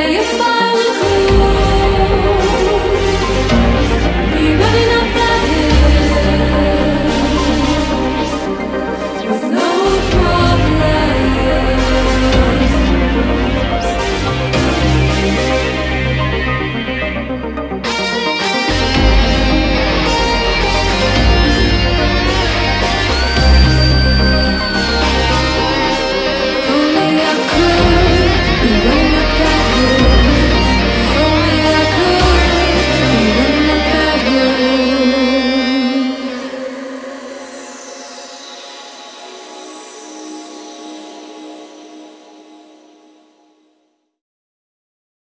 Say